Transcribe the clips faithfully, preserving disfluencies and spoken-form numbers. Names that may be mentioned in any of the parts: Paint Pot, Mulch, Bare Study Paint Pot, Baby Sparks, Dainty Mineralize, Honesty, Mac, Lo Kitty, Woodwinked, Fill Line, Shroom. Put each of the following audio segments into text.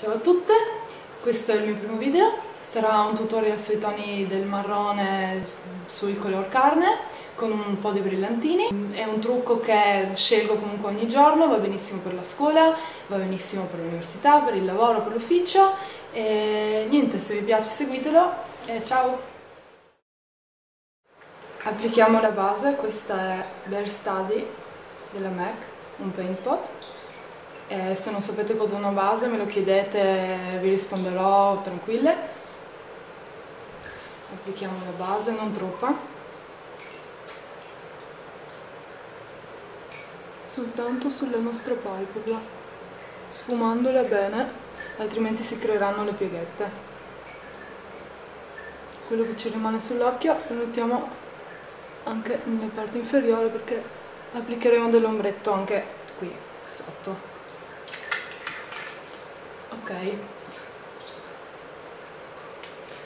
Ciao a tutte, questo è il mio primo video, sarà un tutorial sui toni del marrone sul color carne con un po' di brillantini. È un trucco che scelgo comunque ogni giorno, va benissimo per la scuola, va benissimo per l'università, per il lavoro, per l'ufficio e niente, se vi piace seguitelo e ciao! Applichiamo la base, questa è Bare Study della Mac, un Paint Pot. E se non sapete cosa è una base me lo chiedete, vi risponderò tranquille. Applichiamo la base, non troppa, soltanto sulle nostre palpebra, sfumandola bene, altrimenti si creeranno le pieghette. Quello che ci rimane sull'occhio lo mettiamo anche nella parte inferiore perché applicheremo dell'ombretto anche qui sotto. Ok,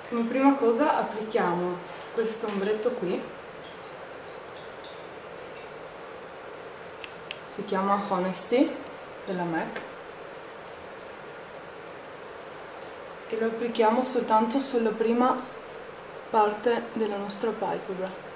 come prima cosa applichiamo questo ombretto qui, si chiama Honesty della Mac, e lo applichiamo soltanto sulla prima parte della nostra palpebra.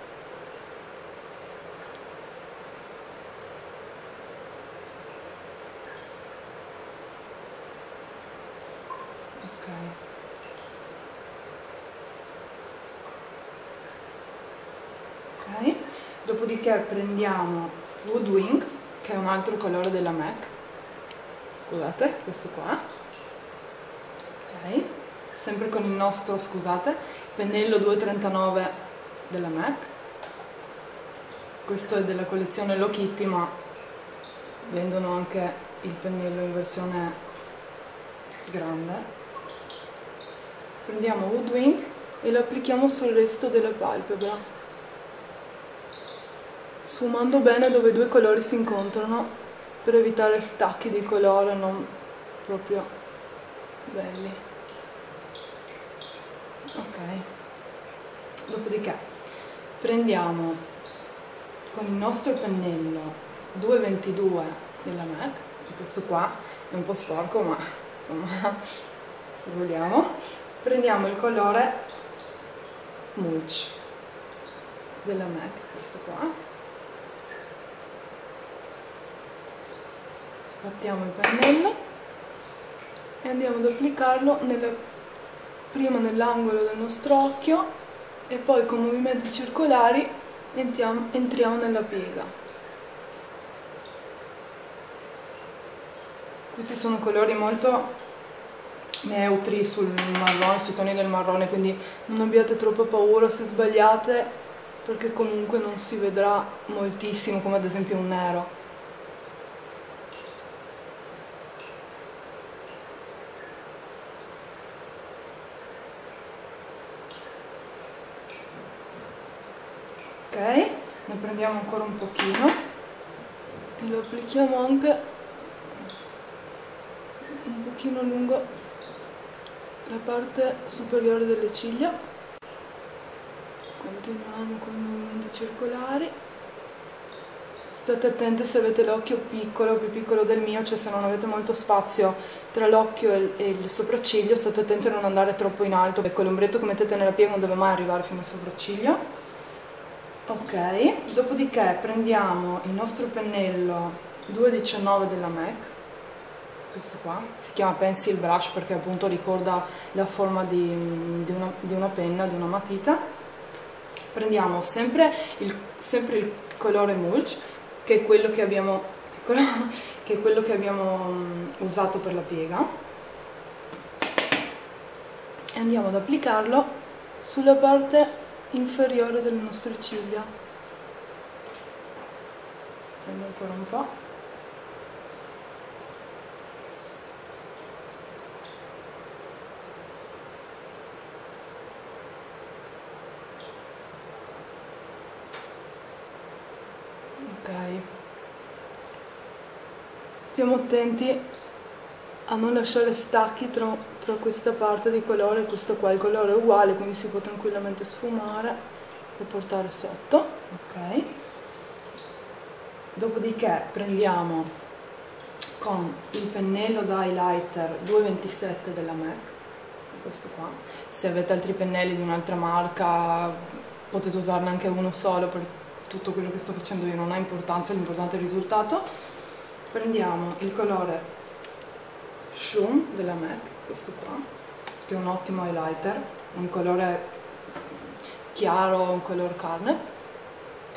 Ok, dopodiché prendiamo Woodwinked, che è un altro colore della Mac, scusate, questo qua, ok, sempre con il nostro, scusate, pennello due trentanove della Mac, questo è della collezione Lo Kitty, ma vendono anche il pennello in versione grande. Prendiamo Woodwind e lo applichiamo sul resto delle palpebra, sfumando bene dove i due colori si incontrano per evitare stacchi di colore non proprio belli. Ok, dopodiché prendiamo con il nostro pennello due ventidue della Mac, questo qua è un po' sporco ma insomma se vogliamo. Prendiamo il colore Mulch della Mac, questo qua. Battiamo il pennello e andiamo ad applicarlo nella, prima nell'angolo del nostro occhio e poi con movimenti circolari entriamo, entriamo nella piega. Questi sono colori molto neutri sul marrone, sui toni del marrone, quindi non abbiate troppa paura se sbagliate perché comunque non si vedrà moltissimo come ad esempio un nero. Ok, ne prendiamo ancora un pochino e lo applichiamo anche un pochino lungo la parte superiore delle ciglia. Continuiamo con i movimenti circolari, state attenti se avete l'occhio piccolo, più piccolo del mio, cioè se non avete molto spazio tra l'occhio e il sopracciglio state attenti a non andare troppo in alto, perché l'ombretto che mettete nella piega non deve mai arrivare fino al sopracciglio. Ok, dopodiché prendiamo il nostro pennello due diciannove della Mac, questo qua, si chiama pencil brush perché appunto ricorda la forma di, di, una, di una penna, di una matita. Prendiamo sempre il, sempre il colore mulch, che è quello che abbiamo, quello, che è quello che abbiamo usato per la piega, e andiamo ad applicarlo sulla parte inferiore delle nostre ciglia. Prendo ancora un po'. Stiamo attenti a non lasciare stacchi tra, tra questa parte di colore e questo qua, il colore è uguale quindi si può tranquillamente sfumare e portare sotto. Ok, dopodiché prendiamo con il pennello da highlighter due ventisette della Mac, questo qua. Se avete altri pennelli di un'altra marca potete usarne anche uno solo, per tutto quello che sto facendo io non ha importanza, l'importante è il risultato. Prendiamo il colore Shroom della Mac, questo qua, che è un ottimo highlighter, un colore chiaro, un color carne,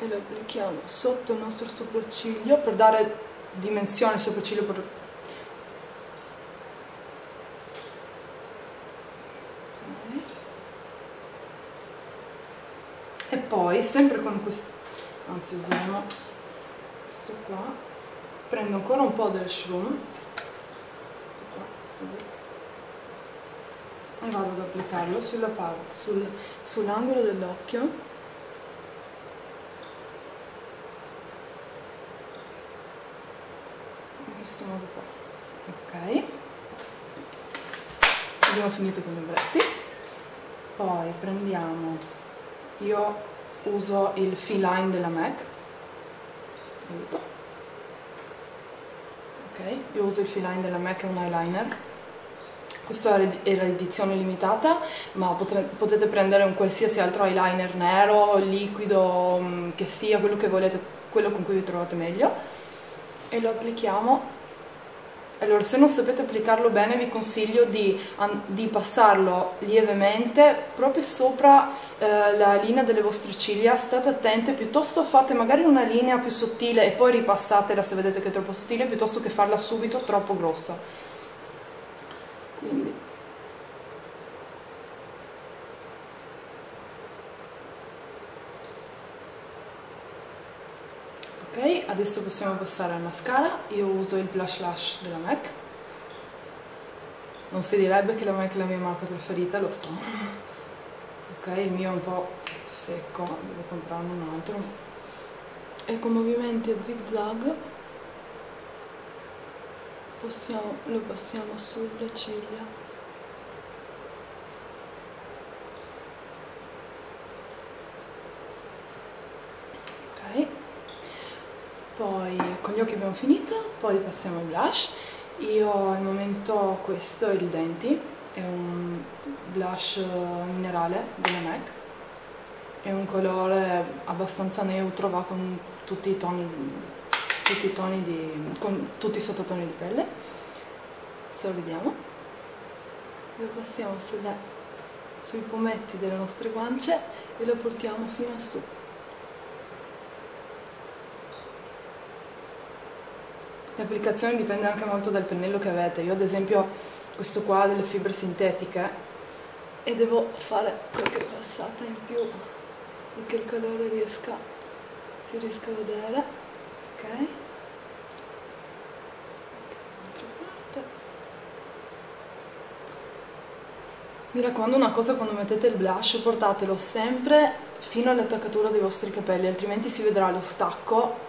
e lo applichiamo sotto il nostro sopracciglio per dare dimensione al sopracciglio, per... e poi sempre con questo, anzi usiamo questo qua, prendo ancora un po' del shroom, questo qua, e vado ad applicarlo sulla parte, sul, sull'angolo dell'occhio. Questo modo qua, ok, abbiamo finito con i libretti. Poi prendiamo, io uso il Fill Line della Mac, aiuto, ok, io uso il Fill Line della Mac, è un eyeliner, questo era edizione limitata, ma potete prendere un qualsiasi altro eyeliner nero, liquido, che sia, quello che volete, quello con cui vi trovate meglio. E lo applichiamo. Allora, se non sapete applicarlo bene vi consiglio di, di passarlo lievemente proprio sopra eh, la linea delle vostre ciglia, state attente, piuttosto fate magari una linea più sottile e poi ripassatela se vedete che è troppo sottile, piuttosto che farla subito troppo grossa. Quindi ok, adesso possiamo passare al mascara. Io uso il Plush Lash della M A C. Non si direbbe che la M A C è la mia marca preferita, lo so. Ok, il mio è un po' secco, devo comprarne un altro. E con movimenti a zig zag possiamo, lo passiamo sulle ciglia. Poi con gli occhi abbiamo finito, poi passiamo al blush. Io al momento questo è il Dainty, è un blush minerale della M A C, è un colore abbastanza neutro, va con tutti i toni, tutti i toni di, con tutti i sottotoni di pelle. Se lo vediamo, lo passiamo sulla, sui pometti delle nostre guance e lo portiamo fino a su. L'applicazione dipende anche molto dal pennello che avete. Io ad esempio questo qua ha delle fibre sintetiche e devo fare qualche passata in più perché il colore riesca, si riesca a vedere. Ok, mi raccomando una cosa, quando mettete il blush portatelo sempre fino all'attaccatura dei vostri capelli, altrimenti si vedrà lo stacco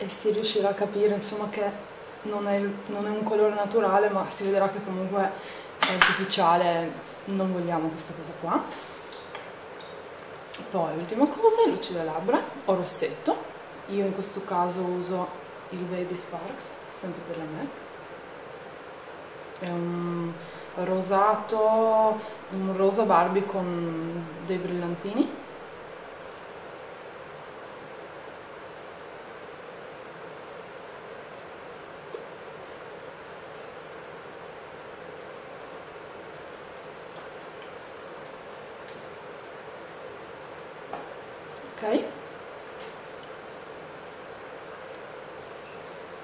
e si riuscirà a capire insomma che non è, non è un colore naturale, ma si vedrà che comunque è artificiale, non vogliamo questa cosa qua. Poi ultima cosa, il lucilabbra o rossetto, io in questo caso uso il Baby Sparks, sempre per la M A C, è un rosato, un rosa Barbie con dei brillantini. Ok,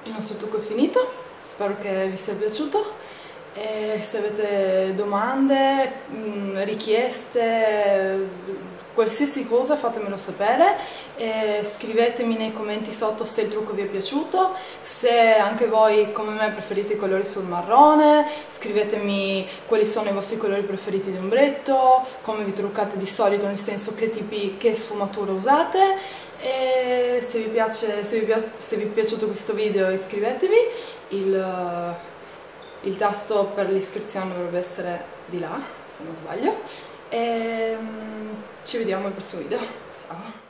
il nostro trucco è finito, spero che vi sia piaciuto e se avete domande, richieste, qualsiasi cosa fatemelo sapere e scrivetemi nei commenti sotto se il trucco vi è piaciuto, se anche voi come me preferite i colori sul marrone, scrivetemi quali sono i vostri colori preferiti di ombretto, come vi truccate di solito, nel senso che tipi, che sfumature usate, e se vi piace, se vi piace, se vi è piaciuto questo video iscrivetevi, il, il tasto per l'iscrizione dovrebbe essere di là se non sbaglio, e ci vediamo al prossimo video, ciao!